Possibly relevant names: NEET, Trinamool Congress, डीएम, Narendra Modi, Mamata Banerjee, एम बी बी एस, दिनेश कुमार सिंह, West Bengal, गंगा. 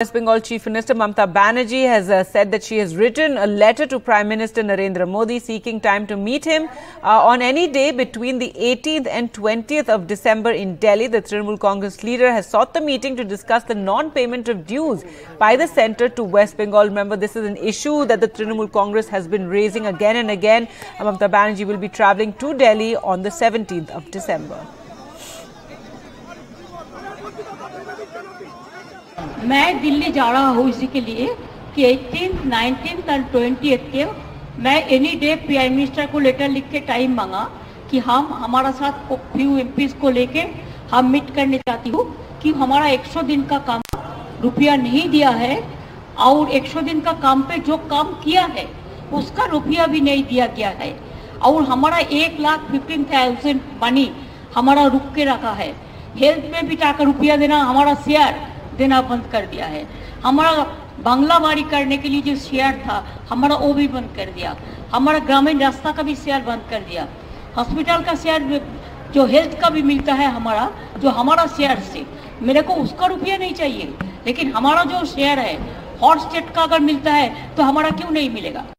West Bengal Chief Minister Mamata Banerjee has said that she has written a letter to Prime Minister Narendra Modi seeking time to meet him on any day between the 18th and 20th of December in Delhi. The Trinamool Congress leader has sought the meeting to discuss the non-payment of dues by the centre to West Bengal. Remember, this is an issue that the Trinamool Congress has been raising again and again. Mamata Banerjee will be travelling to Delhi on the 17th of December. मैं दिल्ली जा रहा हूँ इसी के लिए कि 18th, 19th और 20th के मैं एनी डे प्राइम मिनिस्टर को लेटर लिख के टाइम मांगा कि हम हमारा साथ फ्यू एमपीज को लेके हम मीट करने चाहती हूँ कि हमारा 100 दिन का काम रुपया नहीं दिया है और 100 दिन का काम पे जो काम किया है उसका रुपया भी नहीं दिया गया है और हमारा 1,15,000 मनी हमारा रुक के रखा है। हेल्थ में भी जाकर रुपया देना, हमारा शेयर देना बंद कर दिया है। हमारा बंगलाबाड़ी करने के लिए जो शेयर था हमारा वो भी बंद कर दिया। हमारा ग्रामीण रास्ता का भी शेयर बंद कर दिया। हॉस्पिटल का शेयर जो हेल्थ का भी मिलता है हमारा जो हमारा शेयर से मेरे को उसका रुपया नहीं चाहिए, लेकिन हमारा जो शेयर है हॉट स्टेट का अगर मिलता है तो हमारा क्यों नहीं मिलेगा।